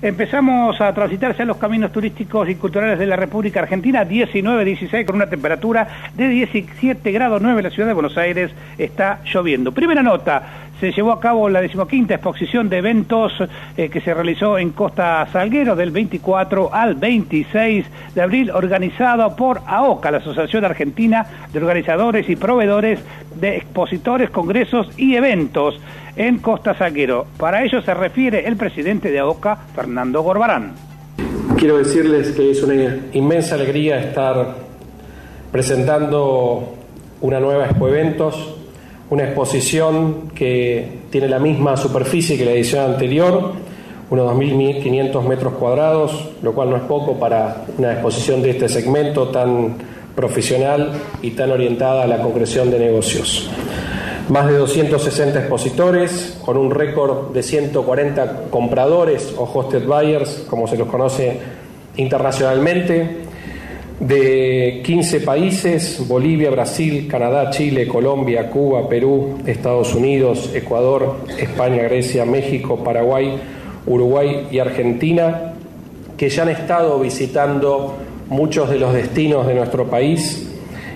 Empezamos a transitarse a los caminos turísticos y culturales de la República Argentina, 19-16, con una temperatura de 17 grados 9 en la ciudad de Buenos Aires. Está lloviendo. Primera nota, se llevó a cabo la 15ª exposición de eventos que se realizó en Costa Salguero del 24 al 26 de abril, organizado por AOCA, la Asociación Argentina de Organizadores y Proveedores de Expositores, Congresos y Eventos en Costa Salguero. Para ello se refiere el presidente de AOCA, Fernando Gorbarán. Quiero decirles que es una inmensa alegría estar presentando una nueva ExpoEventos, una exposición que tiene la misma superficie que la edición anterior, unos 2.500 metros cuadrados, lo cual no es poco para una exposición de este segmento tan profesional y tan orientada a la concreción de negocios. Más de 260 expositores, con un récord de 140 compradores o hosted buyers, como se los conoce internacionalmente, de 15 países: Bolivia, Brasil, Canadá, Chile, Colombia, Cuba, Perú, Estados Unidos, Ecuador, España, Grecia, México, Paraguay, Uruguay y Argentina, que ya han estado visitando muchos de los destinos de nuestro país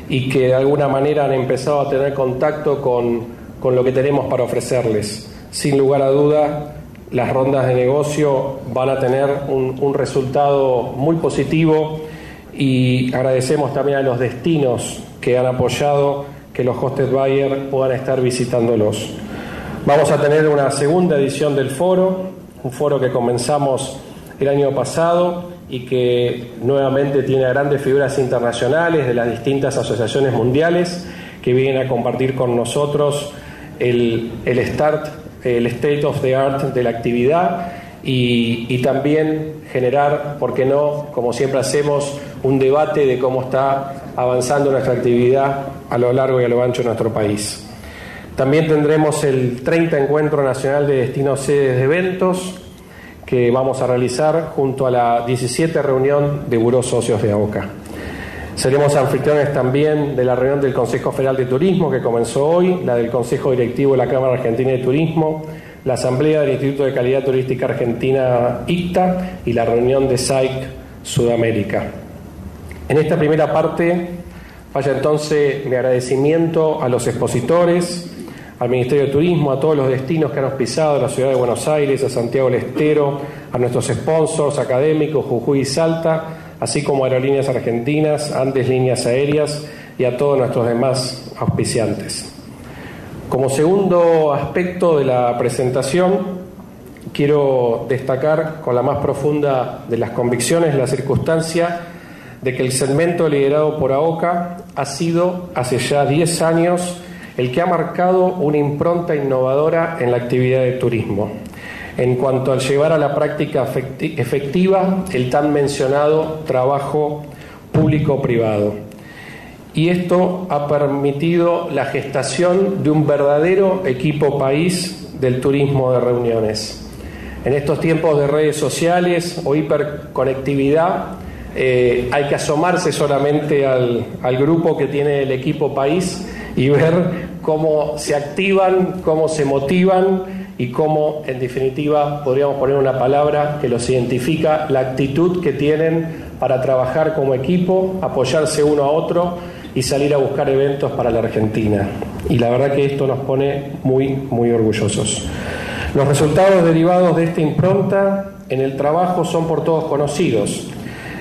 y que de alguna manera han empezado a tener contacto con lo que tenemos para ofrecerles. Sin lugar a duda, las rondas de negocio van a tener un resultado muy positivo, y agradecemos también a los destinos que han apoyado que los hosted buyers puedan estar visitándolos. Vamos a tener una segunda edición del foro, un foro que comenzamos el año pasado y que nuevamente tiene a grandes figuras internacionales de las distintas asociaciones mundiales que vienen a compartir con nosotros el state of the art de la actividad y también generar, ¿por qué no?, como siempre hacemos, un debate de cómo está avanzando nuestra actividad a lo largo y a lo ancho de nuestro país. También tendremos el 30 Encuentro Nacional de Destinos Sedes de Eventos, que vamos a realizar junto a la 17 reunión de buró socios de AOCA. Seremos anfitriones también de la reunión del Consejo Federal de Turismo, que comenzó hoy, la del Consejo Directivo de la Cámara Argentina de Turismo, la Asamblea del Instituto de Calidad Turística Argentina, ICTA, y la reunión de SAIC Sudamérica. En esta primera parte vaya entonces mi agradecimiento a los expositores, al Ministerio de Turismo, a todos los destinos que han auspiciado, a la Ciudad de Buenos Aires, a Santiago del Estero, a nuestros sponsors académicos, Jujuy y Salta, así como Aerolíneas Argentinas, Andes Líneas Aéreas y a todos nuestros demás auspiciantes. Como segundo aspecto de la presentación, quiero destacar con la más profunda de las convicciones la circunstancia de que el segmento liderado por AOCA ha sido, hace ya 10 años, el que ha marcado una impronta innovadora en la actividad de turismo, en cuanto al llevar a la práctica efectiva el tan mencionado trabajo público-privado. Y esto ha permitido la gestación de un verdadero equipo país del turismo de reuniones. En estos tiempos de redes sociales o hiperconectividad, hay que asomarse solamente al grupo que tiene el equipo país y ver cómo se activan, cómo se motivan y cómo, en definitiva, podríamos poner una palabra que los identifica, la actitud que tienen para trabajar como equipo, apoyarse uno a otro y salir a buscar eventos para la Argentina. Y la verdad que esto nos pone muy, muy orgullosos. Los resultados derivados de esta impronta en el trabajo son por todos conocidos,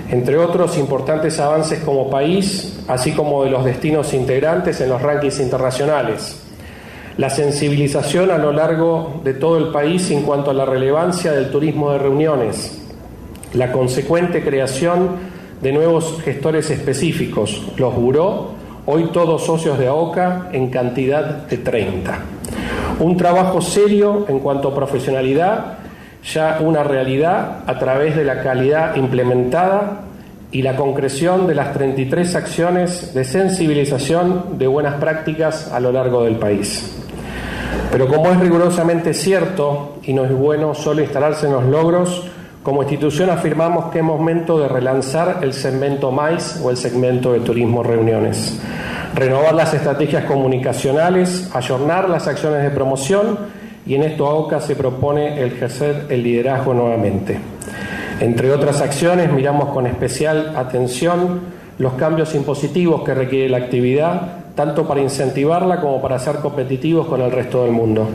entre otros importantes avances como país, así como de los destinos integrantes en los rankings internacionales. La sensibilización a lo largo de todo el país en cuanto a la relevancia del turismo de reuniones. La consecuente creación de nuevos gestores específicos, los buró, hoy todos socios de AOCA, en cantidad de 30. Un trabajo serio en cuanto a profesionalidad, ya una realidad a través de la calidad implementada y la concreción de las 33 acciones de sensibilización de buenas prácticas a lo largo del país. Pero como es rigurosamente cierto, y no es bueno solo instalarse en los logros, como institución afirmamos que es momento de relanzar el segmento MICE o el segmento de turismo reuniones, renovar las estrategias comunicacionales, ayornar las acciones de promoción, y en esto AOCA se propone ejercer el liderazgo nuevamente. Entre otras acciones, miramos con especial atención los cambios impositivos que requiere la actividad, tanto para incentivarla como para ser competitivos con el resto del mundo.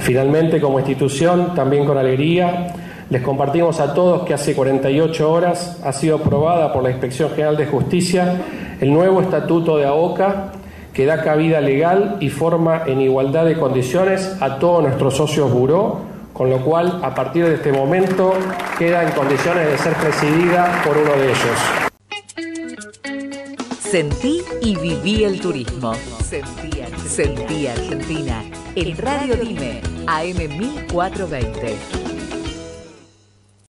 Finalmente, como institución, también con alegría, les compartimos a todos que hace 48 horas ha sido aprobada por la Inspección General de Justicia el nuevo Estatuto de AOCA, que da cabida legal y forma en igualdad de condiciones a todos nuestros socios buró, con lo cual, a partir de este momento, queda en condiciones de ser presidida por uno de ellos. Sentí y viví el turismo. Sentí Argentina. Sentí Argentina. En Radio Dime, AM1420.